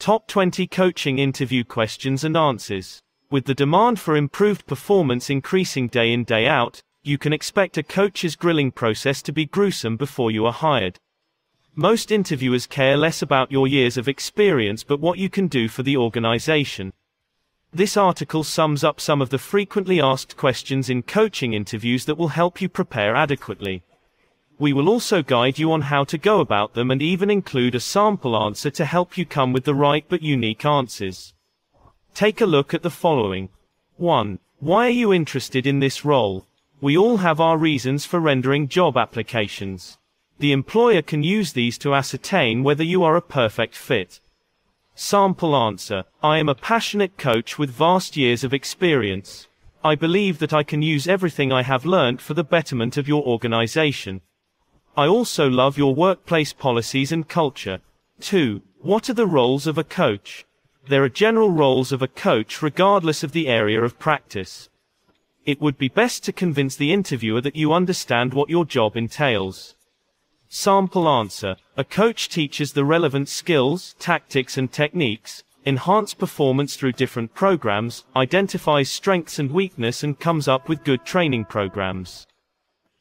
Top 20 coaching interview questions and answers. With the demand for improved performance increasing day in day out, you can expect a coach's grilling process to be gruesome before you are hired. Most interviewers care less about your years of experience but what you can do for the organization. This article sums up some of the frequently asked questions in coaching interviews that will help you prepare adequately. We will also guide you on how to go about them and even include a sample answer to help you come with the right but unique answers. Take a look at the following. 1. Why are you interested in this role? We all have our reasons for rendering job applications. The employer can use these to ascertain whether you are a perfect fit. Sample answer. I am a passionate coach with vast years of experience. I believe that I can use everything I have learned for the betterment of your organization. I also love your workplace policies and culture. 2. What are the roles of a coach? There are general roles of a coach regardless of the area of practice. It would be best to convince the interviewer that you understand what your job entails. Sample answer. A coach teaches the relevant skills, tactics and techniques, enhances performance through different programs, identifies strengths and weakness and comes up with good training programs.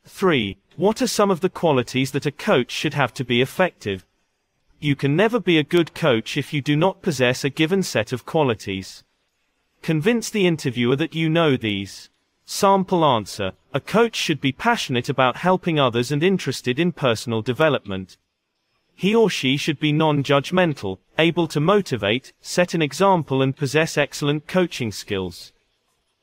3. What are some of the qualities that a coach should have to be effective? You can never be a good coach if you do not possess a given set of qualities. Convince the interviewer that you know these. Sample answer. A coach should be passionate about helping others and interested in personal development. He or she should be non-judgmental, able to motivate, set an example and possess excellent coaching skills.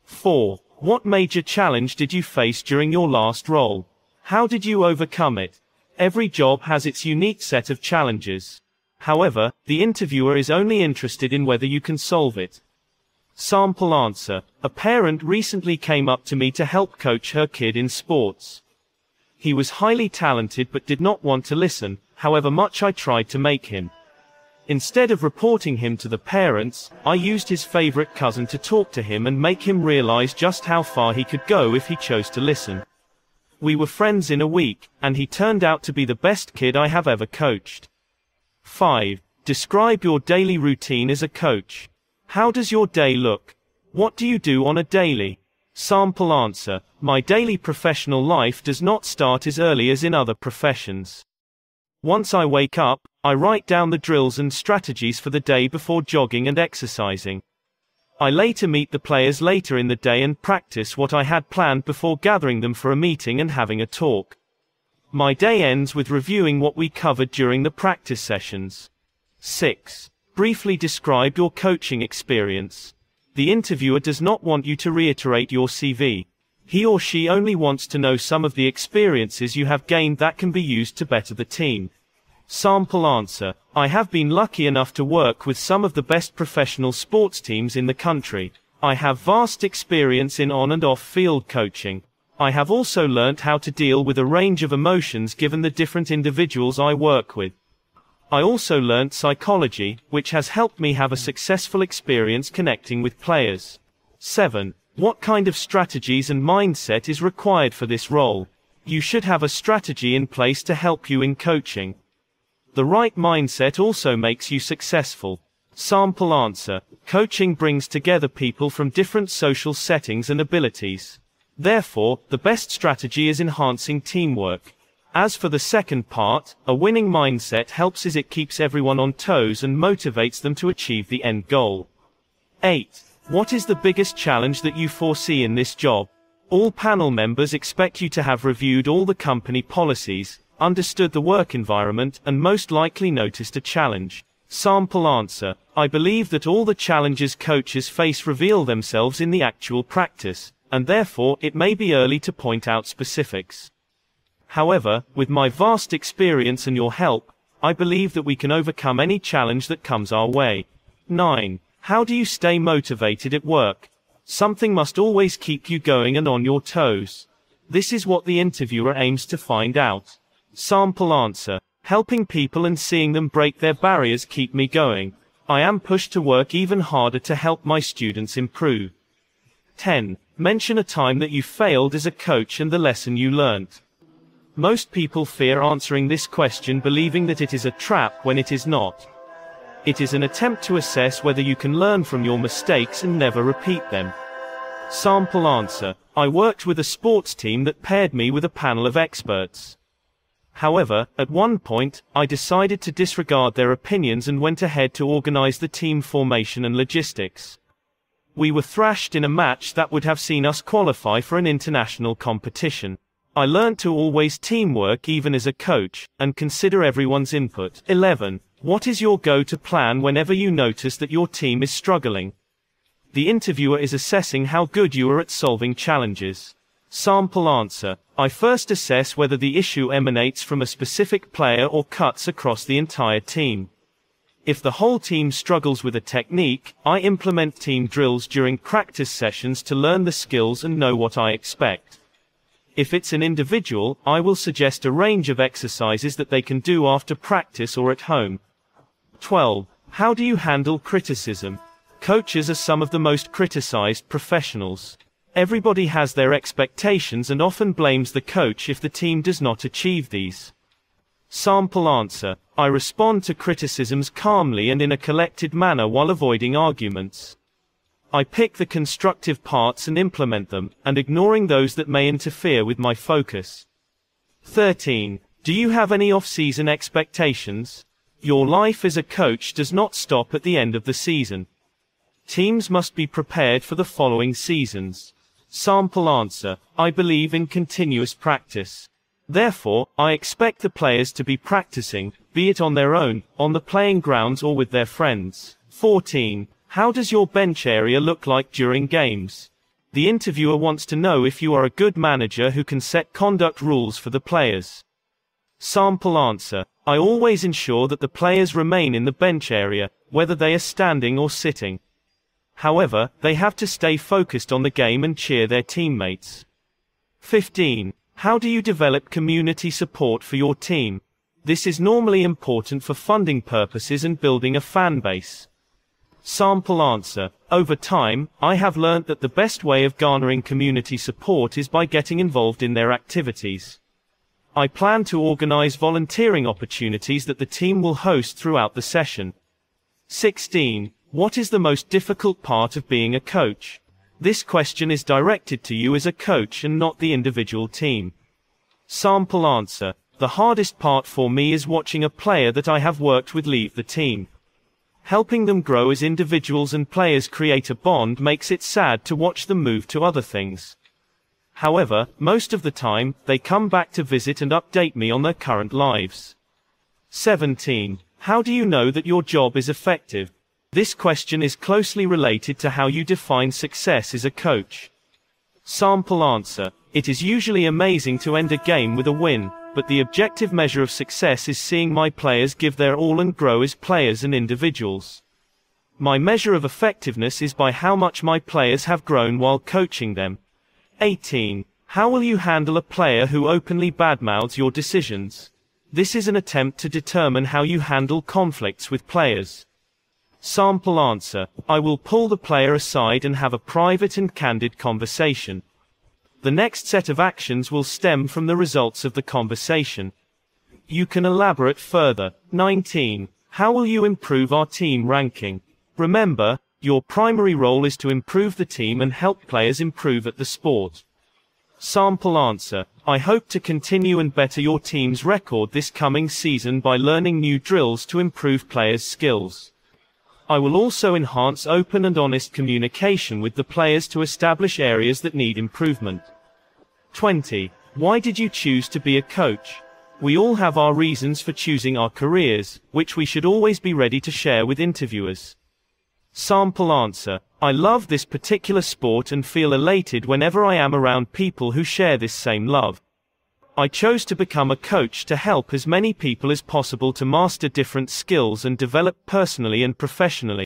4. What major challenge did you face during your last role? How did you overcome it? Every job has its unique set of challenges. However, the interviewer is only interested in whether you can solve it. Sample answer. A parent recently came up to me to help coach her kid in sports. He was highly talented but did not want to listen, however much I tried to make him. Instead of reporting him to the parents, I used his favorite cousin to talk to him and make him realize just how far he could go if he chose to listen. We were friends in a week, and he turned out to be the best kid I have ever coached. 5. Describe your daily routine as a coach. How does your day look? What do you do on a daily? Sample answer. My daily professional life does not start as early as in other professions. Once I wake up, I write down the drills and strategies for the day before jogging and exercising. I later meet the players later in the day and practice what I had planned before gathering them for a meeting and having a talk. My day ends with reviewing what we covered during the practice sessions. 6. Briefly describe your coaching experience. The interviewer does not want you to reiterate your CV. He or she only wants to know some of the experiences you have gained that can be used to better the team. Sample answer. I have been lucky enough to work with some of the best professional sports teams in the country. I have vast experience in on and off field coaching. I have also learnt how to deal with a range of emotions given the different individuals I work with. I also learnt psychology, which has helped me have a successful experience connecting with players. 7. What kind of strategies and mindset is required for this role? You should have a strategy in place to help you in coaching. The right mindset also makes you successful. Sample answer. Coaching brings together people from different social settings and abilities. Therefore, the best strategy is enhancing teamwork. As for the second part, a winning mindset helps as it keeps everyone on toes and motivates them to achieve the end goal. 8. What is the biggest challenge that you foresee in this job? All panel members expect you to have reviewed all the company policies, understood the work environment, and most likely noticed a challenge. Sample answer. I believe that all the challenges coaches face reveal themselves in the actual practice, and therefore it may be early to point out specifics. However, with my vast experience and your help, I believe that we can overcome any challenge that comes our way. 9. How do you stay motivated at work? Something must always keep you going and on your toes. This is what the interviewer aims to find out. Sample answer. Helping people and seeing them break their barriers keep me going. I am pushed to work even harder to help my students improve. 10. Mention a time that you failed as a coach and the lesson you learnt. Most people fear answering this question, believing that it is a trap when it is not. It is an attempt to assess whether you can learn from your mistakes and never repeat them. Sample answer: I worked with a sports team that paired me with a panel of experts. However, at one point, I decided to disregard their opinions and went ahead to organize the team formation and logistics. We were thrashed in a match that would have seen us qualify for an international competition. I learned to always teamwork even as a coach, and consider everyone's input. 11. What is your go-to plan whenever you notice that your team is struggling? The interviewer is assessing how good you are at solving challenges. Sample answer: I first assess whether the issue emanates from a specific player or cuts across the entire team. If the whole team struggles with a technique, I implement team drills during practice sessions to learn the skills and know what I expect. If it's an individual, I will suggest a range of exercises that they can do after practice or at home. 12. How do you handle criticism? Coaches are some of the most criticized professionals. Everybody has their expectations and often blames the coach if the team does not achieve these. Sample answer: I respond to criticisms calmly and in a collected manner while avoiding arguments. I pick the constructive parts and implement them, and ignoring those that may interfere with my focus. 13. Do you have any off-season expectations? Your life as a coach does not stop at the end of the season. Teams must be prepared for the following seasons. Sample answer: I believe in continuous practice. Therefore, I expect the players to be practicing, be it on their own, on the playing grounds or with their friends. 14. How does your bench area look like during games? The interviewer wants to know if you are a good manager who can set conduct rules for the players. Sample answer: I always ensure that the players remain in the bench area, whether they are standing or sitting. However, they have to stay focused on the game and cheer their teammates. 15. How do you develop community support for your team? This is normally important for funding purposes and building a fan base. Sample answer: over time, I have learned that the best way of garnering community support is by getting involved in their activities. I plan to organize volunteering opportunities that the team will host throughout the session. 16. What is the most difficult part of being a coach? This question is directed to you as a coach and not the individual team. Sample answer: the hardest part for me is watching a player that I have worked with leave the team. Helping them grow as individuals and players create a bond makes it sad to watch them move to other things. However, most of the time, they come back to visit and update me on their current lives. 17. How do you know that your job is effective? This question is closely related to how you define success as a coach. Sample answer: it is usually amazing to end a game with a win, but the objective measure of success is seeing my players give their all and grow as players and individuals. My measure of effectiveness is by how much my players have grown while coaching them. 18. How will you handle a player who openly badmouths your decisions? This is an attempt to determine how you handle conflicts with players. Sample answer: I will pull the player aside and have a private and candid conversation. The next set of actions will stem from the results of the conversation. You can elaborate further. 19. How will you improve our team ranking? Remember, your primary role is to improve the team and help players improve at the sport. Sample answer: I hope to continue and better your team's record this coming season by learning new drills to improve players' skills. I will also enhance open and honest communication with the players to establish areas that need improvement. 20. Why did you choose to be a coach? We all have our reasons for choosing our careers, which we should always be ready to share with interviewers. Sample answer: I love this particular sport and feel elated whenever I am around people who share this same love. I chose to become a coach to help as many people as possible to master different skills and develop personally and professionally.